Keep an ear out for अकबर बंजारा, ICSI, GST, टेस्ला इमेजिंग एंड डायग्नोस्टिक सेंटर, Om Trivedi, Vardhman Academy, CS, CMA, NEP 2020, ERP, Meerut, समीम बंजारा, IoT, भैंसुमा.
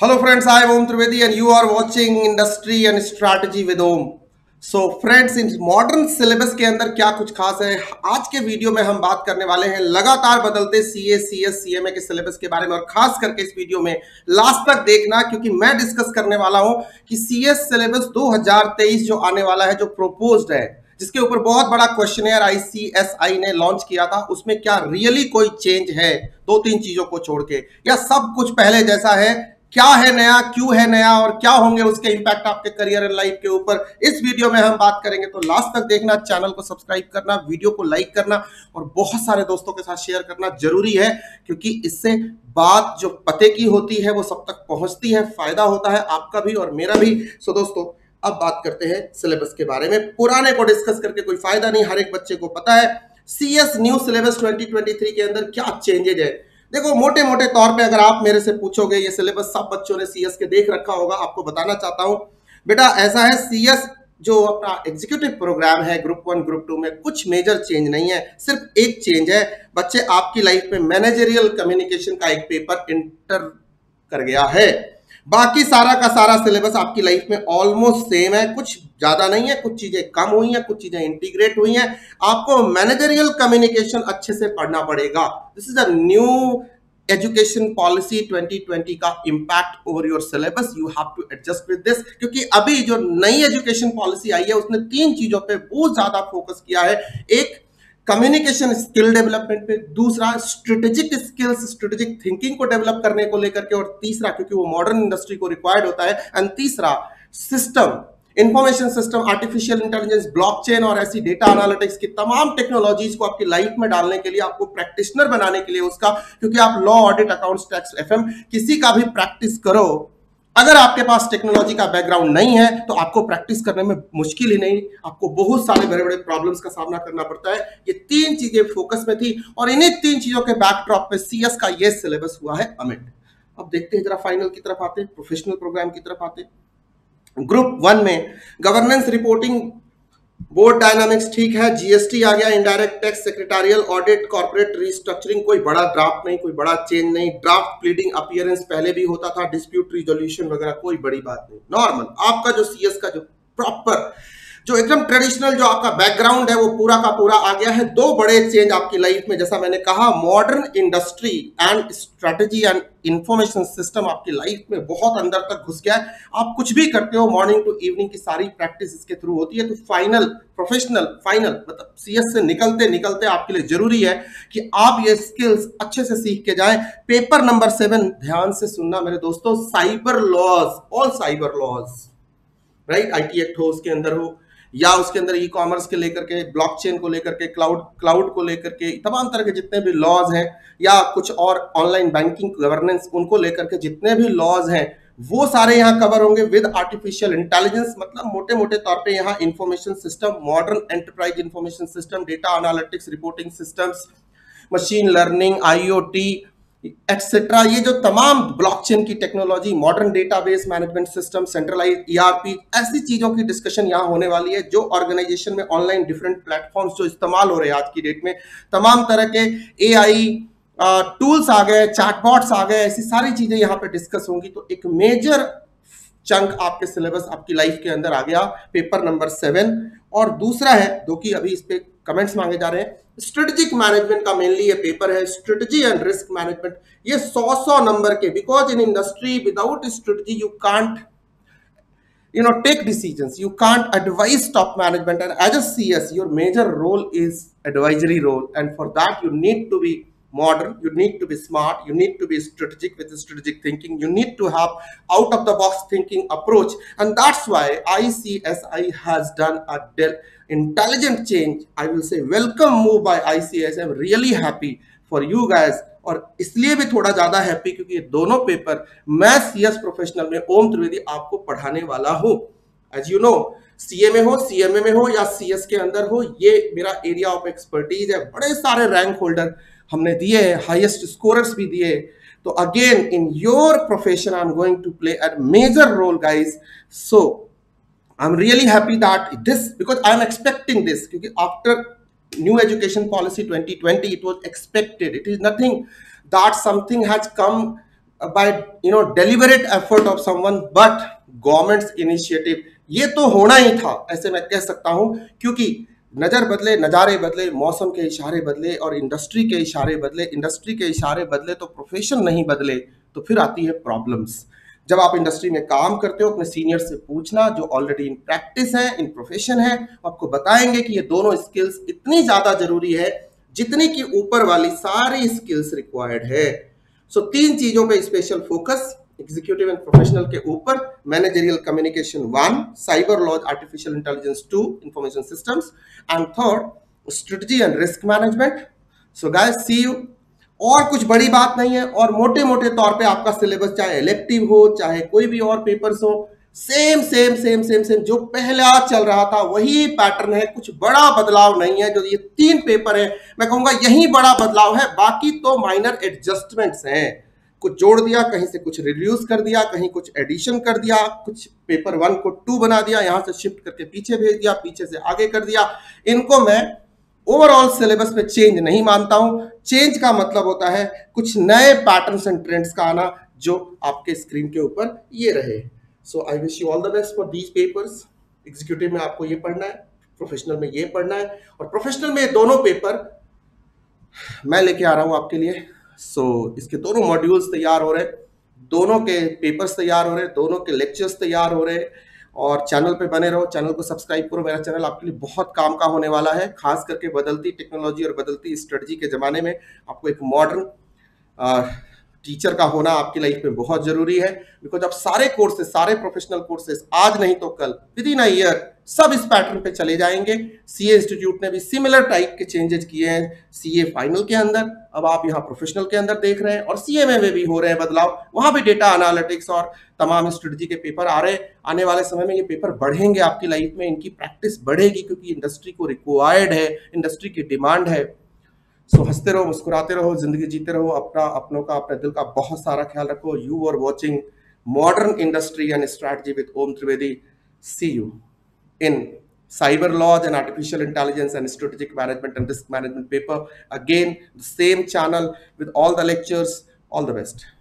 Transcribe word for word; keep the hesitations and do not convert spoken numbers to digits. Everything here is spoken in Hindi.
Hello friends, I am Om Trivedi and you are watching Industry and Strategy with Om. So friends, इन मॉडर्न सिलेबस के अंदर क्या कुछ खास है, आज के वीडियो में हम बात करने वाले हैं लगातार बदलते सीए, सीएस, सीएमए के सिलेबस के बारे में। और खास करके इस वीडियो में लास्ट तक देखना, क्योंकि मैं डिस्कस करने वाला हूं कि सीएस सिलेबस दो हज़ार तेईस जो आने वाला है, जो प्रोपोज्ड है, जिसके ऊपर बहुत बड़ा questionnaire I C S I ने लॉन्च किया था, उसमें क्या रियली कोई चेंज है दो तीन चीजों को छोड़ के, या सब कुछ पहले जैसा है? क्या है नया, क्यों है नया और क्या होंगे उसके इंपैक्ट आपके करियर एंड लाइफ के ऊपर, इस वीडियो में हम बात करेंगे। तो लास्ट तक देखना, चैनल को सब्सक्राइब करना, वीडियो को लाइक करना और बहुत सारे दोस्तों के साथ शेयर करना जरूरी है, क्योंकि इससे बात जो पते की होती है वो सब तक पहुंचती है, फायदा होता है आपका भी और मेरा भी। सो दोस्तों, अब बात करते हैं सिलेबस के बारे में। पुराने को डिस्कस करके कोई फायदा नहीं, हर एक बच्चे को पता है। CS new syllabus twenty twenty three के अंदर क्या चेंजेज है, देखो मोटे मोटे तौर पे अगर आप मेरे से पूछोगे, ये सिलेबस सब बच्चों ने सीएस के देख रखा होगा, आपको बताना चाहता हूं बेटा ऐसा है, सीएस जो अपना एग्जीक्यूटिव प्रोग्राम है ग्रुप वन ग्रुप टू में कुछ मेजर चेंज नहीं है, सिर्फ एक चेंज है बच्चे, आपकी लाइफ में मैनेजरियल कम्युनिकेशन का एक पेपर इंटर कर गया है। बाकी सारा का सारा सिलेबस आपकी लाइफ में ऑलमोस्ट सेम है, कुछ ज्यादा नहीं है, कुछ चीजें कम हुई हैं, कुछ चीजें इंटीग्रेट हुई हैं। आपको मैनेजरियल कम्युनिकेशन अच्छे से पढ़ना पड़ेगा। This is a new education policy twenty twenty का impact over your syllabus, you have to adjust with this, क्योंकि अभी जो नई एजुकेशन पॉलिसी आई है उसने तीन चीजों पे बहुत ज्यादा फोकस किया है। एक, कम्युनिकेशन स्किल डेवलपमेंट पे, दूसरा स्ट्रेटेजिक स्किल्स, स्ट्रेटेजिक थिंकिंग को डेवलप करने को लेकर के, और तीसरा, क्योंकि वो मॉडर्न इंडस्ट्री को रिक्वायर्ड होता है, एंड तीसरा system, information system, artificial intelligence, blockchain और ऐसी डेटा एनालिटिक्स की तमाम टेक्नोलॉजीज को आपकी लाइफ में डालने के लिए, आपको प्रैक्टिशनर बनाने के लिए उसका, क्योंकि आप law, audit, accounts, tax, FM किसी का भी प्रैक्टिस करो, अगर आपके पास टेक्नोलॉजी का बैकग्राउंड नहीं है तो आपको प्रैक्टिस करने में मुश्किल ही नहीं, आपको बहुत सारे बड़े बड़े प्रॉब्लम्स का सामना करना पड़ता है। ये तीन चीजें फोकस में थी और इन्हीं तीन चीजों के बैकड्रॉप पे सीएस का ये सिलेबस हुआ है अमेंड। अब देखते हैं जरा फाइनल की तरफ आते, प्रोफेशनल प्रोग्राम की तरफ आते। ग्रुप वन में गवर्नेंस, रिपोर्टिंग, बोर्ड डायनामिक्स ठीक है, जीएसटी आ गया, indirect tax, secretarial audit, corporate restructuring, कोई बड़ा ड्राफ्ट नहीं, कोई बड़ा चेंज नहीं। ड्राफ्ट, प्लीडिंग, अपीयरेंस पहले भी होता था, डिस्प्यूट रिजोल्यूशन वगैरह कोई बड़ी बात नहीं, नॉर्मल आपका जो सीएस का जो प्रॉपर जो एकदम ट्रेडिशनल जो आपका बैकग्राउंड है वो पूरा का पूरा आ गया है। दो बड़े चेंज आपकी लाइफ में, जैसा मैंने कहा, modern industry and strategy and information system आपकी लाइफ में बहुत अंदर तक घुस गया है। आप कुछ भी करते हो, मॉर्निंग टू इवनिंग की सारी प्रैक्टिस इसके थ्रू होती है। तो फाइनल प्रोफेशनल, फाइनल मतलब सीएस से निकलते निकलते आपके लिए जरूरी है कि आप ये स्किल्स अच्छे से सीख के जाएं। पेपर नंबर सेवन, ध्यान से सुनना मेरे दोस्तों, cyber laws, all cyber laws, right, IT act हो, उसके अंदर हो, या उसके अंदर ई कॉमर्स के लेकर के, ब्लॉकचेन को लेकर के, क्लाउड क्लाउड को लेकर के, तमाम तरह के जितने भी लॉज हैं, या कुछ और ऑनलाइन बैंकिंग, गवर्नेंस, उनको लेकर के जितने भी लॉज हैं वो सारे यहाँ कवर होंगे विद आर्टिफिशियल इंटेलिजेंस। मतलब मोटे मोटे तौर पे यहाँ information system, modern enterprise information system, data analytics, reporting systems, machine learning, IOT etcetera, ये जो तमाम ब्लॉकचेन की technology, modern database management system, centralised ERP, ऐसी चीजों की डिस्कशन यहाँ होने वाली है, जो ऑर्गेनाइजेशन में ऑनलाइन डिफरेंट प्लेटफॉर्म्स जो इस्तेमाल हो रहे हैं आज की डेट में, तमाम तरह के एआई टूल्स आ गए, चैटबॉट्स आ गए, ऐसी सारी चीजें यहाँ पे डिस्कस होंगी। तो एक मेजर चंक आपके सिलेबस, आपकी लाइफ के अंदर आ गया, पेपर नंबर सेवन। और दूसरा है, जो कि अभी इस पे कमेंट्स मांगे जा रहे हैं, स्ट्रेटेजिक मैनेजमेंट का मेनली ये पेपर है, स्ट्रेटेजी एंड रिस्क मैनेजमेंट, ये सौ सौ नंबर के, because in industry without strategy you can't you know take decisions, you can't advise top management, and as a C S your major role is advisory role, and for that you need to be modern, you need to be smart, you need to be strategic with strategic thinking, you need to have out of the box thinking approach, and that's why I C S I has done a intelligent change. I will say welcome move by I C S I. I'm really happy for you guys, और इसलिए भी थोड़ा ज्यादा हैप्पी क्योंकि ये दोनों पेपर मैं सीएस प्रोफेशनल में ओम त्रिवेदी आपको पढ़ाने वाला हूँ। एज यू नो, सीएमए हो, सीएमए में हो या सीएस के अंदर हो, ये मेरा एरिया ऑफ एक्सपर्टीज है। बड़े सारे रैंक होल्डर हमने दिए हैं, हाईएस्ट स्कोरर्स भी दिए। तो again in your profession I am going to play a major role guys, so I am really happy that this, because I am expecting this, क्योंकि after new education policy twenty twenty it was expected, it is nothing that something has come by you know deliberate effort of someone but government's initiative. ये तो होना ही था, ऐसे मैं कह सकता हूँ, क्योंकि नज़र बदले, नज़ारे बदले, मौसम के इशारे बदले और इंडस्ट्री के इशारे बदले. इंडस्ट्री के इशारे बदले तो प्रोफेशन नहीं बदले तो फिर आती है प्रॉब्लम्स. जब आप इंडस्ट्री में काम करते हो अपने सीनियर से पूछना जो ऑलरेडी इन प्रैक्टिस हैं, इन प्रोफेशन है, आपको बताएंगे कि ये दोनों स्किल्स इतनी ज़्यादा ज़रूरी है जितनी कि ऊपर वाली सारी स्किल्स रिक्वायर्ड है. सो so, तीन चीज़ों पे special focus, executive and professional के ऊपर, managerial communication one, cyber laws, artificial intelligence two, information systems, and third strategy and risk management. So guys see you. और कुछ बड़ी बात नहीं है और मोटे मोटे तौर पे आपका सिलेबस चाहे इलेक्टिव हो चाहे कोई भी और पेपर्स हो, same same same same same जो पहला चल रहा था वही पैटर्न है. कुछ बड़ा बदलाव नहीं है. जो ये तीन पेपर है मैं कहूँगा यही बड़ा बदलाव है, बाकी तो माइनर एडजस्टमेंट्स हैं. कुछ जोड़ दिया, कहीं से कुछ रिड्यूस कर दिया, कहीं कुछ एडिशन कर दिया, कुछ पेपर वन को टू बना दिया, यहाँ से शिफ्ट करके पीछे भेज दिया, पीछे से आगे कर दिया. इनको मैं ओवरऑल सिलेबस में चेंज नहीं मानता हूँ. चेंज का मतलब होता है कुछ नए पैटर्न्स एंड ट्रेंड्स का आना जो आपके स्क्रीन के ऊपर ये रहे. So I wish you all the best for these papers. Executive में आपको ये पढ़ना है, प्रोफेशनल में ये पढ़ना है, और प्रोफेशनल में दोनों पेपर मैं लेके आ रहा हूँ आपके लिए. सो so, इसके दोनों मॉड्यूल्स तैयार हो रहे, दोनों के पेपर्स तैयार हो रहे, दोनों के लेक्चर्स तैयार हो रहे, और चैनल पे बने रहो, चैनल को सब्सक्राइब करो. मेरा चैनल आपके लिए बहुत काम का होने वाला है, खास करके बदलती टेक्नोलॉजी और बदलती स्ट्रेटजी के ज़माने में आपको एक मॉडर्न टीचर का होना आपकी लाइफ में बहुत ज़रूरी है. बिकॉज आप सारे कोर्सेज, सारे प्रोफेशनल कोर्सेज आज नहीं तो कल, विद इन अ ईयर सब इस पैटर्न पे चले जाएंगे. सीए इंस्टीट्यूट ने भी सिमिलर टाइप के चेंजेस किए हैं सीए फाइनल के अंदर, अब आप यहाँ प्रोफेशनल के अंदर देख रहे हैं, और सीएमए में भी हो रहे हैं बदलाव. वहाँ भी डेटा एनालिटिक्स और तमाम स्ट्रेटजी के पेपर आ रहे हैं. आने वाले समय में ये पेपर बढ़ेंगे आपकी लाइफ में, इनकी प्रैक्टिस बढ़ेगी क्योंकि इंडस्ट्री को रिक्वायर्ड है, इंडस्ट्री की डिमांड है. सो so, हंसते रहो, मुस्कुराते रहो, जिंदगी जीते रहो, अपना, अपनों का, अपने दिल का बहुत सारा ख्याल रखो. You are watching modern industry and strategy with Om Trivedi. See you in cyber laws and artificial intelligence and strategic management and risk management paper. Again, the same channel with all the lectures. All the best.